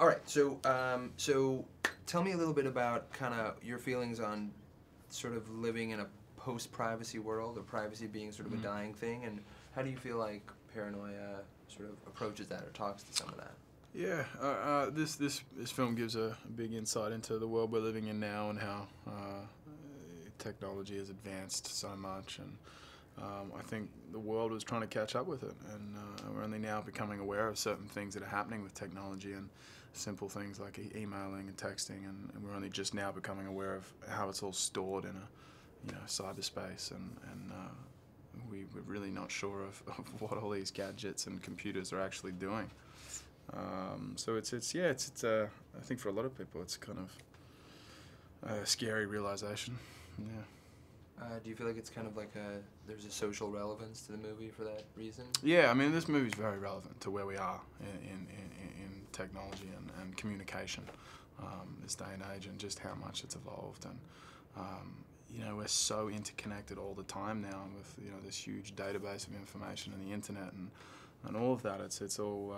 All right, so tell me a little bit about kind of your feelings on sort of living in a post-privacy world, or privacy being sort of a dying thing, and how do you feel like Paranoia sort of approaches that or talks to some of that? Yeah, this film gives a big insight into the world we're living in now and how technology has advanced so much, and I think the world was trying to catch up with it, and we're only now becoming aware of certain things that are happening with technology and simple things like emailing and texting, and we're only just now becoming aware of how it's all stored in a cyberspace, and we're really not sure of what all these gadgets and computers are actually doing. So it's I think for a lot of people it's kind of a scary realization. Yeah. Do you feel like it's kind of like there's a social relevance to the movie for that reason? Yeah, I mean, this movie's very relevant to where we are in technology and communication this day and age, and just how much it's evolved. And we're so interconnected all the time now with this huge database of information and the internet and all of that. It's all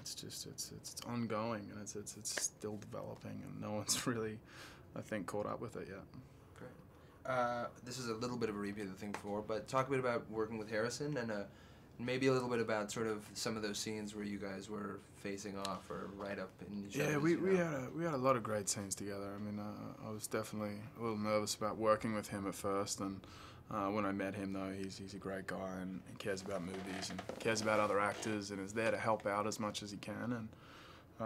it's ongoing, and it's still developing, and no one's really, I think, caught up with it yet. This is a little bit of a repeat of the thing before, but talk a bit about working with Harrison and maybe a little bit about sort of some of those scenes where you guys were facing off or right up in each other. Yeah, we had a lot of great scenes together. I mean, I was definitely a little nervous about working with him at first, and when I met him, though, he's a great guy, and he cares about movies and cares about other actors and is there to help out as much as he can.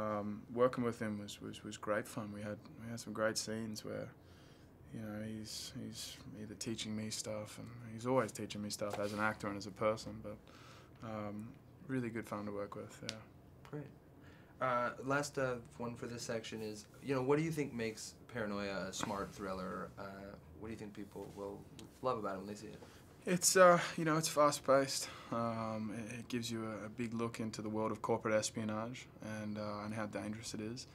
And working with him was great fun. We had some great scenes where, he's either teaching me stuff, and he's always teaching me stuff as an actor and as a person, but really good fun to work with, yeah. Great. Last one for this section is, what do you think makes Paranoia a smart thriller? What do you think people will love about it when they see it? It's, it's fast-paced. It gives you a big look into the world of corporate espionage and how dangerous it is.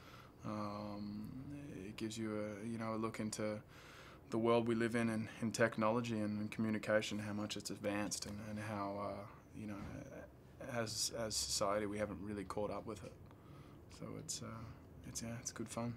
It gives you a look into the world we live in technology and communication, how much it's advanced, and how as society we haven't really caught up with it. So it's good fun.